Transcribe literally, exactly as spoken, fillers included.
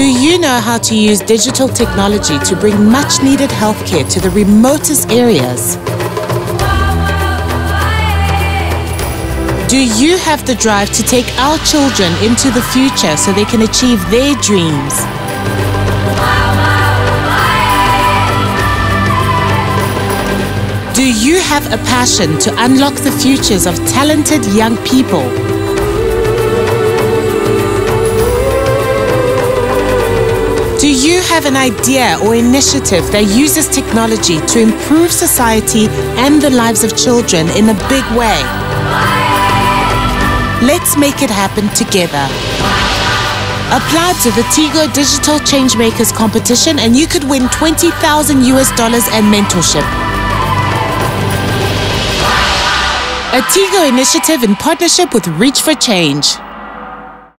Do you know how to use digital technology to bring much needed healthcare to the remotest areas? Do you have the drive to take our children into the future so they can achieve their dreams? Do you have a passion to unlock the futures of talented young people? Do you have an idea or initiative that uses technology to improve society and the lives of children in a big way? Let's make it happen together. Apply to the Tigo Digital Changemakers Competition and you could win twenty thousand US dollars and mentorship. A Tigo initiative in partnership with Reach for Change.